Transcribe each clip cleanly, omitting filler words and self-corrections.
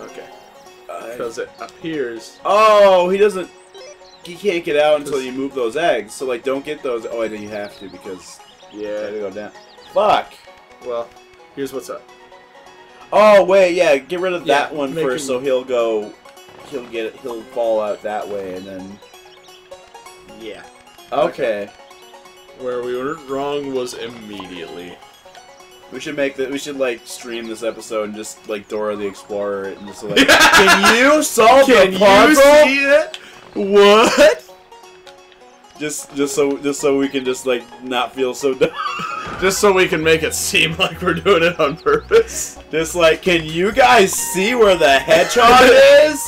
Okay. Because it appears... Oh, he doesn't... He can't get out until you move those eggs. So, like, don't get those... Oh, I know you have to because... Yeah. They go down. Fuck! Well, here's what's up. Oh, wait, yeah. Get rid of that one first so he'll go... He'll get it. He'll fall out that way and then... Yeah. Okay. Where we were wrong was immediately. We should make that. We should like stream this episode and just like Dora the Explorer and just like. Can you solve the puzzle? Can you see it? What? Just so we can just like not feel so dumb. Just so we can make it seem like we're doing it on purpose. Just like, can you guys see where the hedgehog is?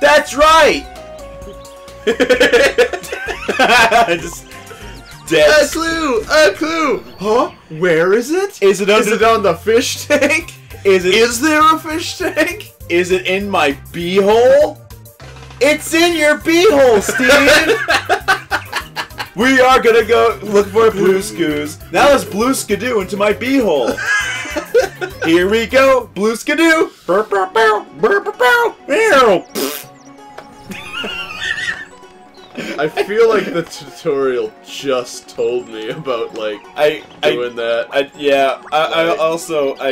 That's right. Just. Dead. A clue! A clue! Huh? Where is it? Is it under on the fish tank? Is there a fish tank? Is it in my beehole? It's in your beehole, Steven! We are gonna go look for blue scoos. Now let's blue skidoo into my beehole. Here we go, blue skidoo! I feel like the tutorial just told me about like doing that. I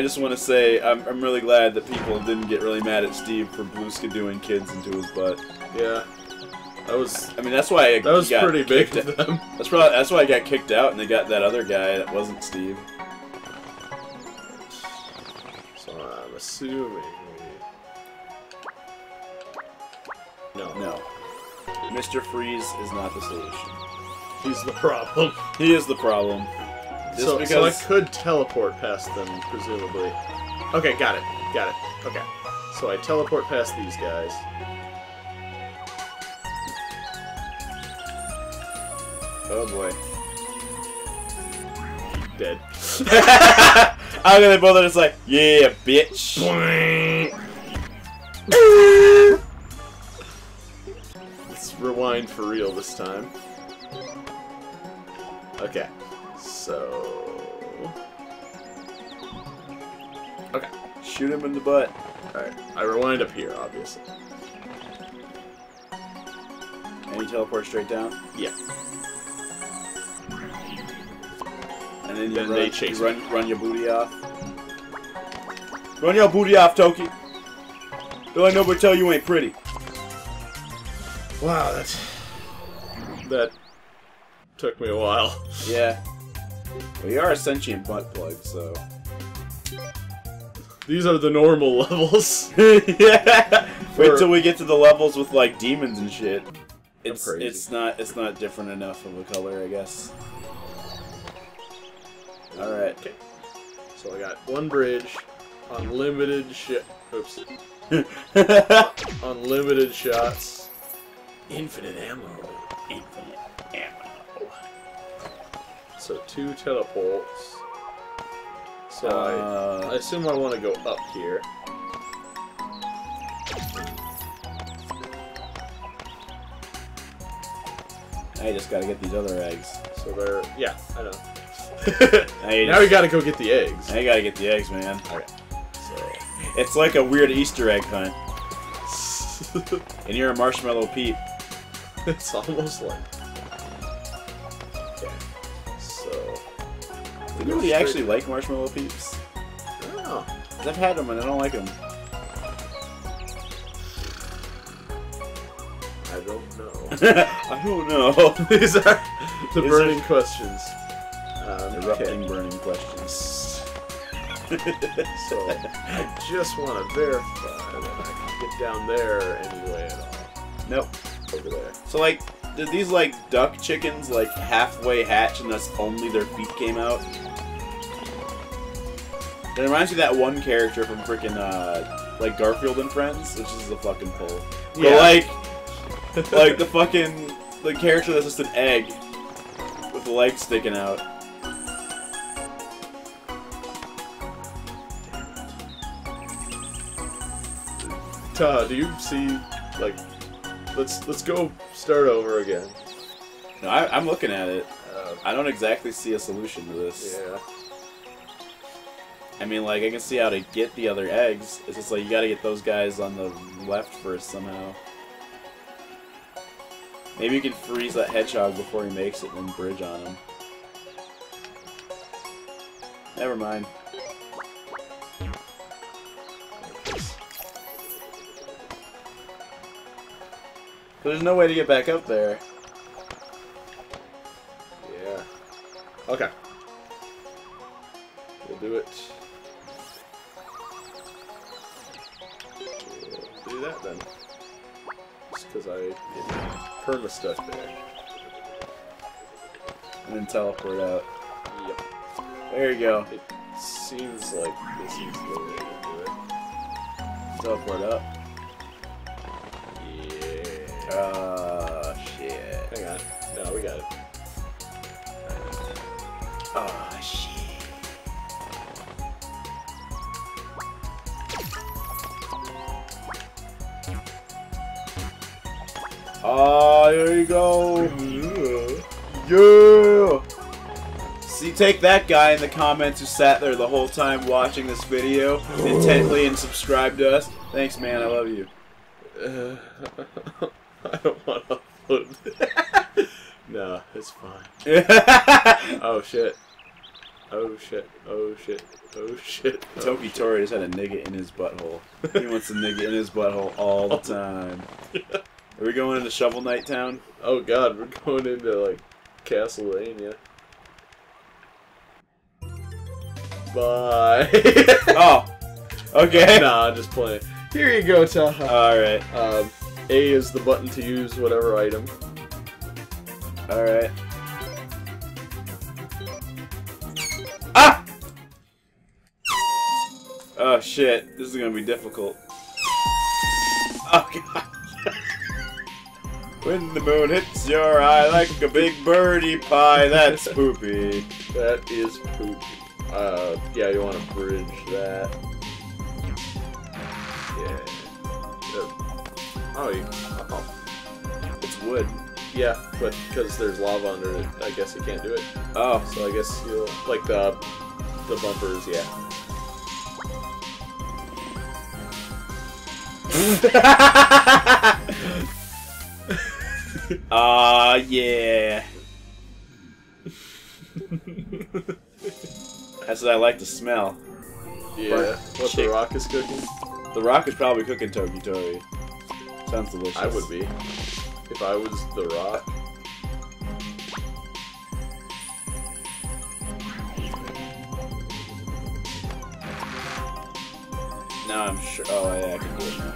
just want to say I'm really glad that people didn't get really mad at Steve for blue skidooing kids into his butt. Yeah, that was. I mean, that's why I that was got pretty big to them. That's probably that's why I got kicked out, and they got that other guy that wasn't Steve. So I'm assuming. No. No. Mr. Freeze is not the solution. He's the problem. He is the problem. Just so I could teleport past them, presumably. Okay, got it. Got it. Okay. So I teleport past these guys. Oh boy. Dead. I mean, they both are just like, yeah, bitch. Rewind for real this time. Okay, so... Okay, shoot him in the butt. Alright, I rewind up here, obviously. And you teleport straight down? Yeah. And then you run your booty off. Run your booty off, Toki! Don't let nobody tell you ain't pretty. Wow, that took me a while. Yeah. We are a sentient butt plug, so... These are the normal levels. Yeah! Wait till we get to the levels with, like, demons and shit. It's crazy. It's not different enough of a color, I guess. Alright. Okay. So I got one bridge, unlimited shit. Oops. Unlimited shots. Infinite ammo. Infinite ammo. So two teleports. So I assume I want to go up here. I just gotta get these other eggs. So they're... Yeah, I know. Now we gotta go get the eggs. Now you gotta get the eggs, man. Alright. So, it's like a weird Easter egg hunt. And you're a marshmallow peep. It's almost like... Okay, so... Do you really actually like marshmallow peeps? I don't know. I've had them and I don't like them. I don't know. I don't know. These are the burning questions. Erupting burning questions. So, I just want to verify that I can get down there anyway at all. Nope. Over there. So like, did these like duck chickens like halfway hatch and that's only their feet came out? It reminds me of that one character from frickin' like Garfield and Friends, which is a fucking pole. Yeah. But like, like the fucking the character that's just an egg with the legs sticking out. Taha, do you see like? Let's go start over again. No, I'm looking at it. I don't exactly see a solution to this. Yeah. I mean, like, I can see how to get the other eggs. It's just like, you gotta get those guys on the left first somehow. Maybe you can freeze that hedgehog before he makes it and bridge on him. Never mind. There's no way to get back up there. Yeah. Okay. We'll do it. We'll do that then. Just because I didn't perma stuff there. And then teleport out. Yep. There you go. It seems like this is the way to do it. Teleport up. Oh, shit. Hang on. No, we got it. Oh, shit. Oh, there you go. Yeah. See, take that guy in the comments who sat there the whole time watching this video intently and subscribed to us. Thanks, man. I love you. I don't want to upload it. No, it's fine. Oh shit. Oh shit. Oh shit. Oh shit. Oh, Toki Tori just had a nigga in his butthole. He wants a nigga in his butthole all the time. Yeah. Are we going into Shovel Knight Town? Oh god, we're going into, like, Castlevania. Bye. Oh. Okay. Nah, I'm just playing. Here you go, Taha. Alright. A is the button to use whatever item. Alright. Ah! Oh shit, this is gonna be difficult. Oh god. When the moon hits your eye like a big birdie pie, that's poopy. That is poopy. Yeah, you wanna bridge that. Yeah. Oh, you, oh, it's wood. Yeah, but because there's lava under it, I guess you can't do it. Oh, so I guess you'll like the bumpers, yeah. Ah, yeah. That's what I like to smell. Yeah. What the rock is cooking? The rock is probably cooking Toki Tori. Sounds delicious. I would be. If I was the rock. Now I'm sure. Oh, yeah, I can do it now.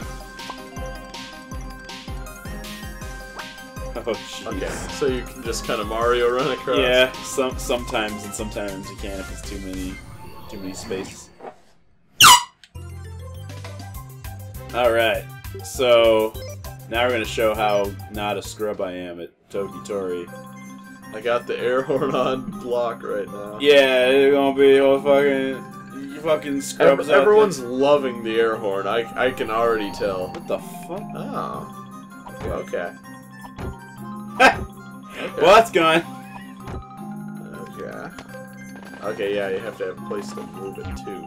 Oh, jeez. Okay, so you can just kind of Mario run across. Yeah, sometimes, and sometimes you can't if it's too many spaces. Alright, so now we're going to show how not a scrub I am at Toki Tori. I got the air horn on block right now. Yeah, it's going to be all fucking... You fucking scrubs. Everyone's loving the air horn. I can already tell. What the fuck? Oh. Okay. Okay. Well, that's gone. Okay. Okay, yeah, you have to have a place to move it too.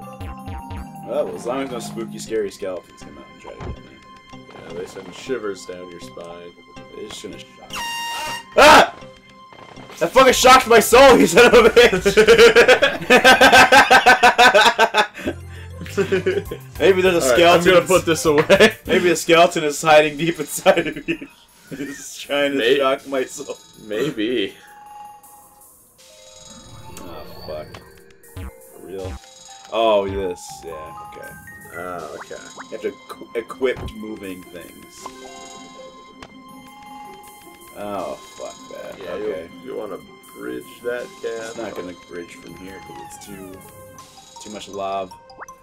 Well, as long as no spooky, scary skeletons come out and try to get me. Yeah, they send shivers down your spine. They just shouldn't have shocked me. Ah! That fucking shocked my soul, you son of a bitch! Maybe there's a skeleton. Right, I'm gonna put this away. Maybe a skeleton is hiding deep inside of you. It's trying to shock my soul. Maybe. Oh, fuck. For real. Oh, this. Yeah, okay. Oh, okay. You have to equip moving things. Oh, fuck that. Yeah, okay. You want to bridge that gap? It's not going to bridge from here because it's too much lob.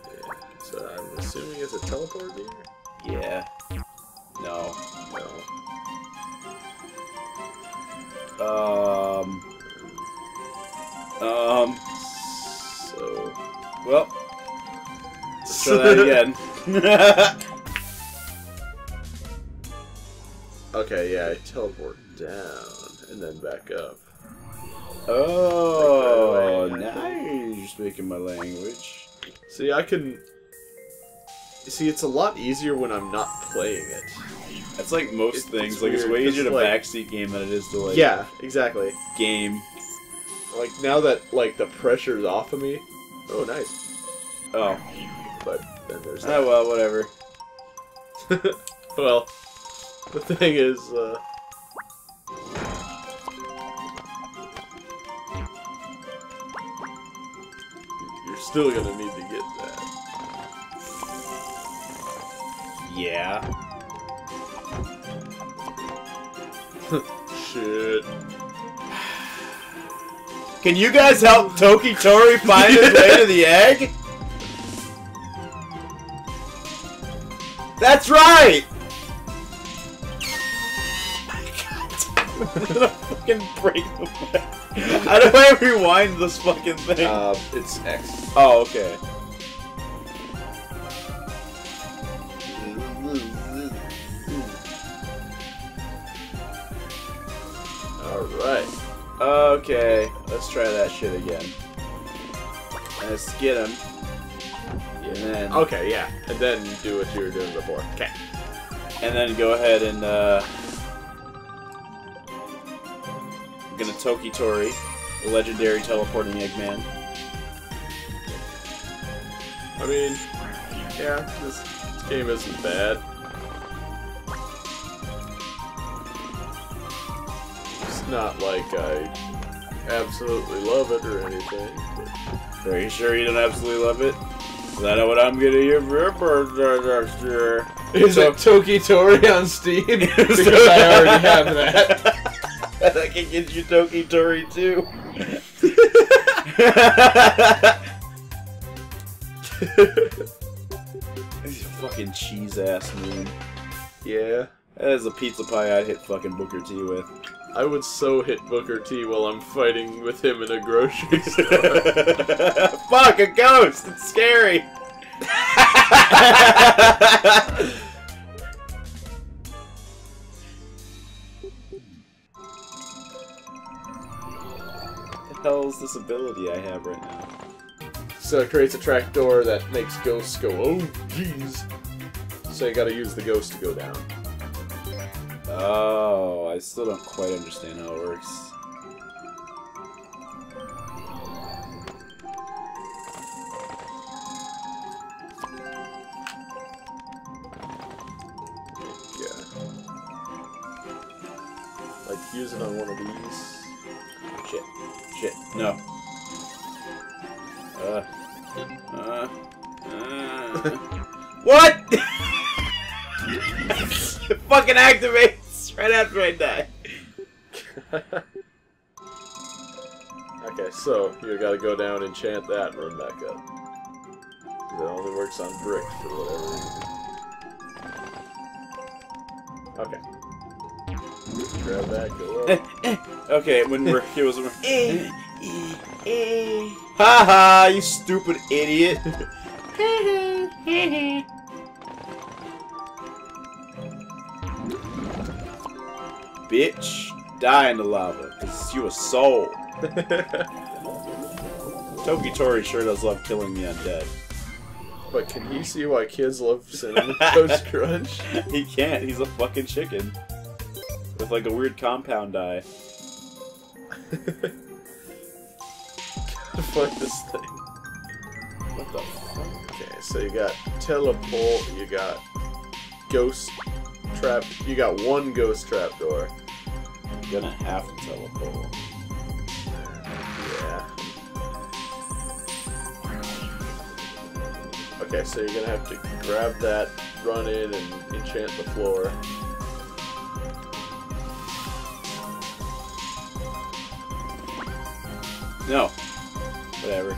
Yeah. So I'm assuming it's a teleport here? Yeah. No. No. So... Well, let's try that again. Okay, yeah, I teleport down and then back up. Oh, now you're speaking my language. See, I can... See, it's a lot easier when I'm not playing it. That's like most things. Like, it's way easier to backseat game than it is to, like... Yeah, exactly. Game. Like, now that, like, the pressure's off of me... Oh, nice. Oh. But then there's that. Oh, well, whatever. Well, the thing is, you're still gonna need to get that. Yeah. Shit. Can you guys help Toki Tori find his way to the egg? That's right! I'm gonna fucking break the back. How do I rewind this fucking thing? It's X. Oh, okay. Alright. Okay, let's try that shit again. Let's get him. And then... Okay, yeah. And then do what you were doing before. Okay. And then go ahead and, I'm gonna Toki Tori, the legendary teleporting Eggman. I mean, yeah, this game isn't bad. It's not like I absolutely love it or anything. But... Are you sure you don't absolutely love it? Is that what I'm gonna hear for your birthday next year? Is it Toki Tori on Steam? Because I already have that. I can get you Toki Tori too. He's a fucking cheese ass man. Yeah. That is a pizza pie I'd hit fucking Booker T with. I would so hit Booker T while I'm fighting with him in a grocery store. Fuck, a ghost! It's scary! What the hell is this ability I have right now? So it creates a trapdoor that makes ghosts go, oh jeez. So you gotta use the ghost to go down. Oh, I still don't quite understand how it works. Yeah. Like, use it on one of these. Shit. Shit. No. What?! It fucking activates right after I die. Okay, so you gotta go down and chant that and run back up. It only works on bricks for whatever reason. Okay. Grab that, go up. Okay, when we're here was over. Haha, you stupid idiot. Bitch, die in the lava, cause you a soul. Toki Tori sure does love killing the undead. But can he see why kids love Cinnamon Toast Crunch? He can't, he's a fucking chicken. With like a weird compound eye. Fuck this thing. What the fuck? Okay, so you got teleport, you got ghost trap, you got one ghost trap door. I'm gonna have to teleport. Yeah. Okay, so you're gonna have to grab that, run in, and enchant the floor. No. Whatever.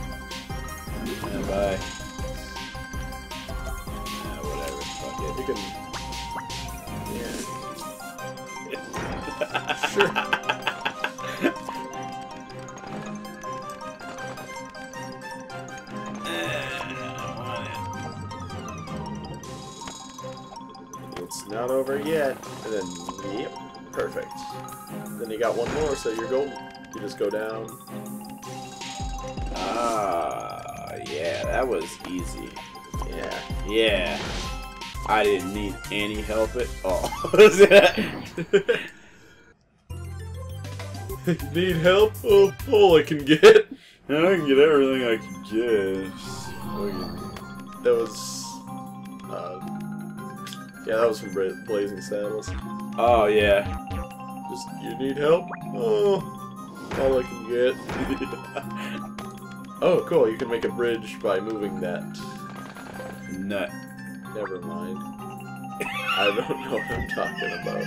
Yeah, bye. Yeah, whatever. Fuck it. You can... Yeah. Sure. It's not over yet. And then, yep. Perfect. Then you got one more, so you're golden. You just go down. Ah, yeah. Yeah, that was easy. Yeah. Yeah. I didn't need any help at all. Need help? Oh, all I can get. I can get everything I can get. Okay. That was... yeah, that was from Blazing Saddles. Oh, yeah. Just, you need help? Oh, all I can get. Oh, cool, you can make a bridge by moving that. Nut. Never mind. I don't know what I'm talking about.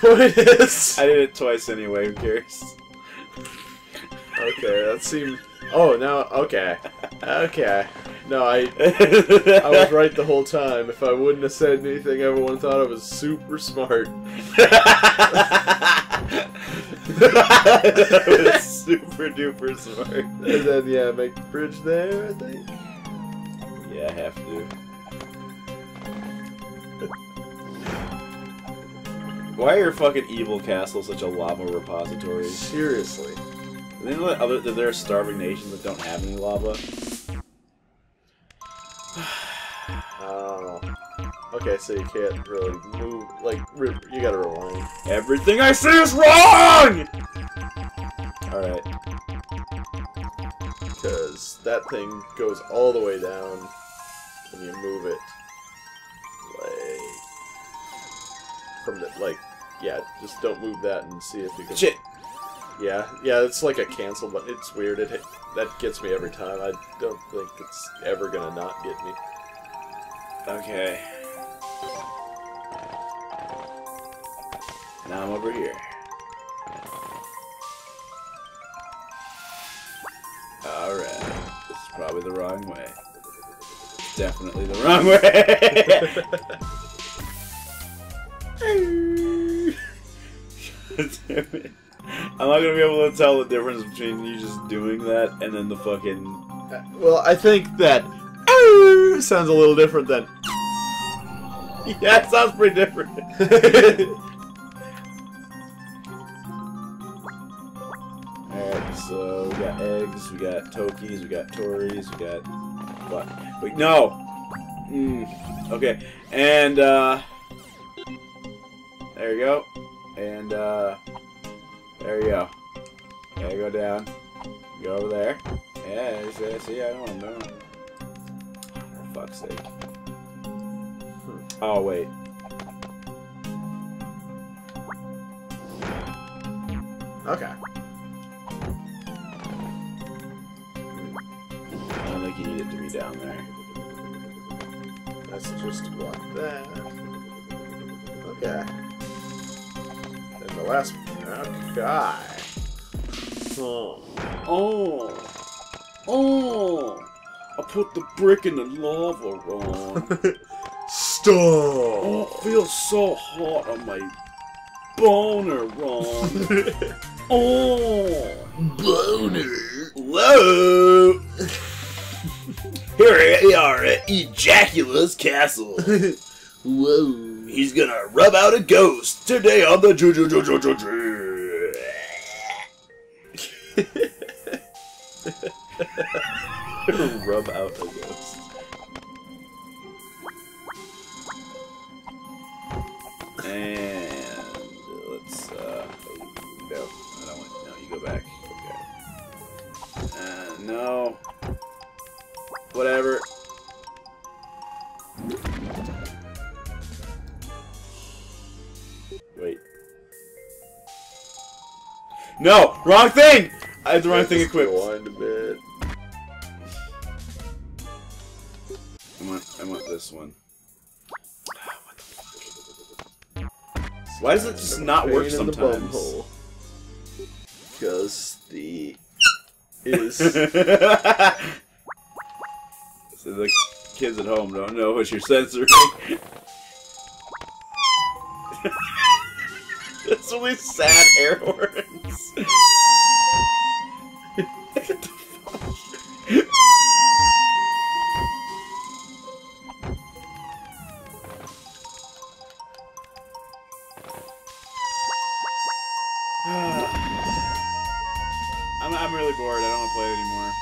Point is... I did it twice anyway, who cares? Okay, that seemed... Oh, no, okay. Okay. No, I was right the whole time. If I wouldn't have said anything, everyone thought I was super smart. That was super duper smart. And then, yeah, make the bridge there, I think. Yeah, I have to. Why are fucking evil castles such a lava repository? Seriously. You know that there are starving nations that don't have any lava? Oh. Okay, so you can't really move. Like, you gotta rewind. Everything I say is wrong! Alright. Because that thing goes all the way down when you move it. Like. From the. Like, yeah, just don't move that and see if you can. Shit! Yeah, it's like a cancel button. It's weird. That gets me every time. I don't think it's ever gonna not get me. Okay. Now I'm over here. Alright. This is probably the wrong way. Definitely the wrong way! God damn it. I'm not gonna be able to tell the difference between you just doing that and then the fucking... Well, I think that sounds a little different than... Yeah, it sounds pretty different. Alright, so we got eggs, we got Tokis, we got Tories, we got... What? Wait, no! Okay, and there we go. And there you go. Yeah, go down. Go over there. Yeah, see, I don't know. For fuck's sake. Oh, wait. Okay. I don't think you need it to be down there. That's just block there. Okay. Then the last one. Okay. Oh! I put the brick in the lava wrong. Stop! Oh, it feels so hot on my boner wrong. Oh! Boner! Whoa! Here we are at Ejacula's Castle. Whoa! He's gonna rub out a ghost today on the Rub out a ghost. And let's no, I don't want. No, you go back. Okay. No. Whatever. Wait. No! Wrong thing! I had the wrong thing equipped. Rewind a bit. I want this one. What the fuck? Why does it just not work sometimes? Because the... is... So the kids at home don't know what you're censoring. That's really sad air horns. What the fuck? I'm really bored. I don't want to play it anymore.